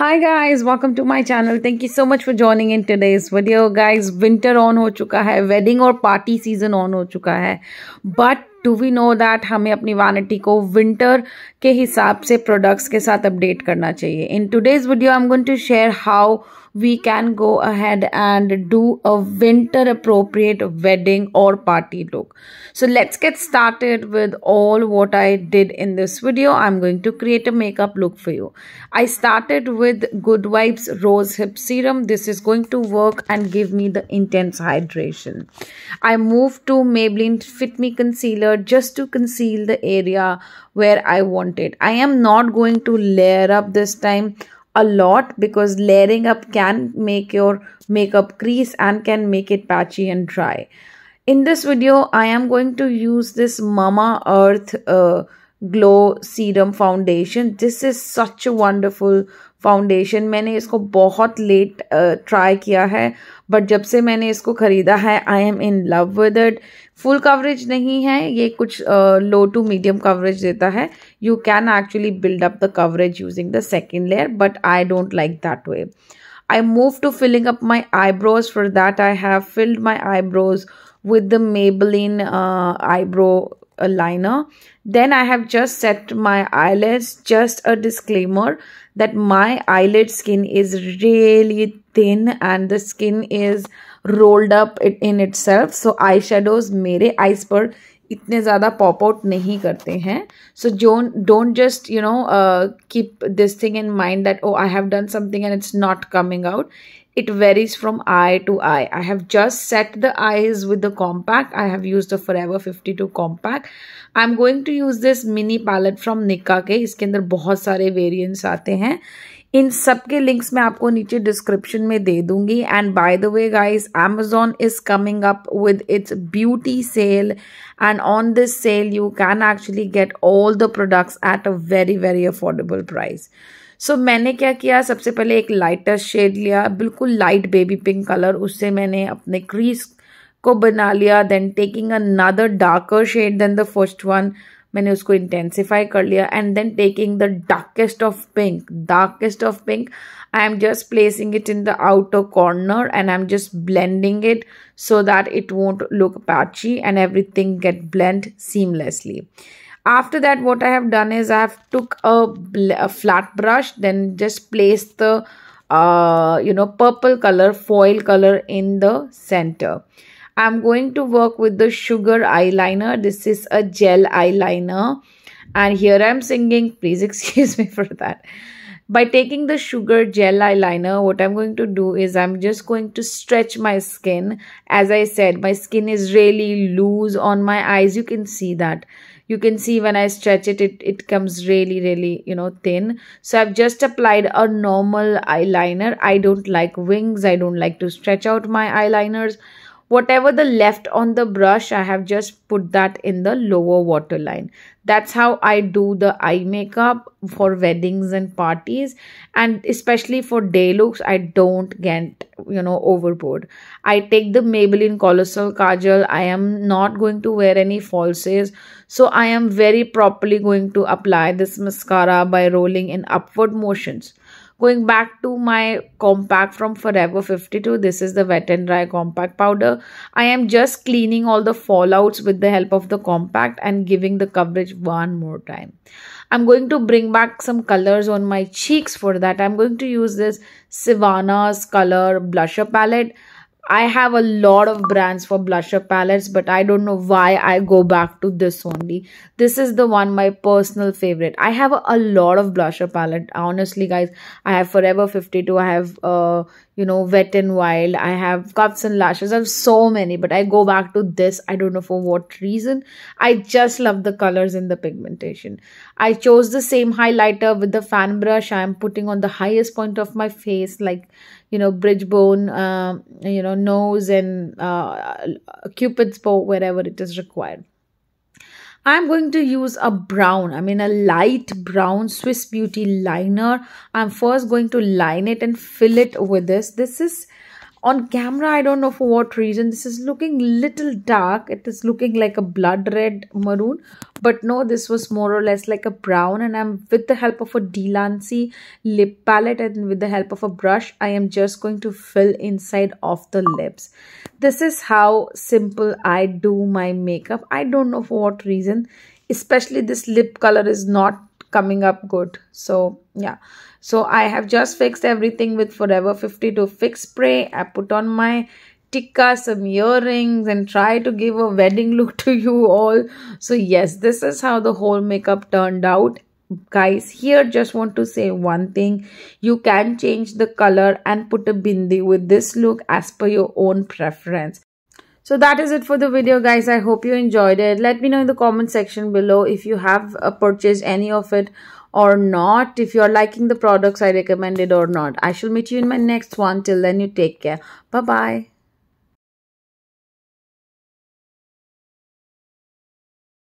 Hi guys, welcome to my channel. Thank you so much for joining in today's video. Guys, winter on ho chuka hai, wedding or party season on ho chuka hai. But do we know that हमें अपनी vanity को winter के हिसाब से products के साथ update करना चाहिए. In today's video, I'm going to share how we can go ahead and do a winter appropriate wedding or party look. So let's get started with all what I did in this video. I'm going to create a makeup look for you. I started with Good Vibes Rose Hip Serum. This is going to work and give me the intense hydration. I moved to Maybelline Fit Me Concealer just to conceal the area where I want it. I am not going to layer up this time a lot because layering up can make your makeup crease and can make it patchy and dry. In this video, I am going to use this Mama Earth Glow Serum Foundation. This is such a wonderful foundation. मैंने इसको बहुत late try किया है, but जब से मैंने इसको खरीदा है, I am in love with it. Full coverage नहीं है, ये कुछ low to medium coverage देता है. You can actually build up the coverage using the second layer, but I don't like that way. I moved to filling up my eyebrows. For that, I have filled my eyebrows with the Maybelline eyebrow liner. Then I have just set my eyelids. Just a disclaimer that my eyelid skin is really thin and the skin is rolled up in itself, so eyeshadows mere eyes par itne zyada pop out nahi karte hain. So don't just keep this thing in mind that oh, I have done something and it's not coming out. It varies from eye to eye. I have just set the eyes with the compact. I have used the Forever 52 compact. I'm going to use this mini palette from Nika के. इसके अंदर बहुत सारे variants आते हैं. इन सब के links मैं आपको नीचे description में दे दूँगी. And by the way guys, Amazon is coming up with its beauty sale. And on this sale, you can actually get all the products at a very, very affordable price. So मैंने क्या किया, सबसे पहले एक lighter shade लिया, बिल्कुल light baby pink colour, उससे मैंने अपने क्रीज को बना लिया. Then taking another darker shade than the first one, मैंने उसको इंटेंसिफाई कर लिया. And then taking the darkest of pink, I am just placing it in the outer corner and I am just blending it so that it won't look patchy and everything get blend seamlessly. After that, what I have done is I have took a flat brush, then just placed the purple color, foil color in the center. I'm going to work with the Sugar eyeliner. This is a gel eyeliner, and here I'm singing. Please excuse me for that. By taking the Sugar gel eyeliner, what I'm going to do is I'm just going to stretch my skin. As I said, my skin is really loose on my eyes. You can see that. You can see when I stretch it, it comes really, really, thin. So I've just applied a normal eyeliner. I don't like wings. I don't like to stretch out my eyeliners. Whatever the left on the brush, I have just put that in the lower waterline. That's how I do the eye makeup for weddings and parties, and especially for day looks. I don't get overboard. I take the Maybelline Colossal Kajal. I am not going to wear any falsies, so I am very properly going to apply this mascara by rolling in upward motions. Going back to my compact from Forever 52, this is the Wet and Dry Compact Powder. I am just cleaning all the fallouts with the help of the compact and giving the coverage one more time. I'm going to bring back some colors on my cheeks. For that, I'm going to use this Savannah's Color Blusher Palette. I have a lot of brands for blusher palettes, but I don't know why I go back to this only. This is the one, my personal favorite. I have a lot of blusher palette. Honestly, guys, I have Forever 52. I have, Wet and Wild. I have Cups and Lashes. I have so many, but I go back to this. I don't know for what reason. I just love the colors and the pigmentation. I chose the same highlighter with the fan brush. I am putting on the highest point of my face, like, bridge bone, nose and cupid's bow, wherever it is required. I'm going to use a light brown Swiss Beauty liner. I'm first going to line it and fill it with this. This is On camera, I don't know for what reason, this is looking little dark. It is looking like a blood red maroon. But no, this was more or less like a brown. And I'm with the help of a DE'LANCI lip palette and with the help of a brush, I am just going to fill inside of the lips. This is how simple I do my makeup. I don't know for what reason. Especially this lip color is not coming up good. So yeah, so I have just fixed everything with Forever 52 fix spray. I put on my tikka, some earrings, and try to give a wedding look to you all. So yes, this is how the whole makeup turned out, guys. Here, just want to say one thing: you can change the color and put a bindi with this look as per your own preference. So that is it for the video, guys. I hope you enjoyed it. Let me know in the comment section below if you have purchased any of it or not. If you are liking the products I recommended or not. I shall meet you in my next one. Till then, you take care. Bye-bye.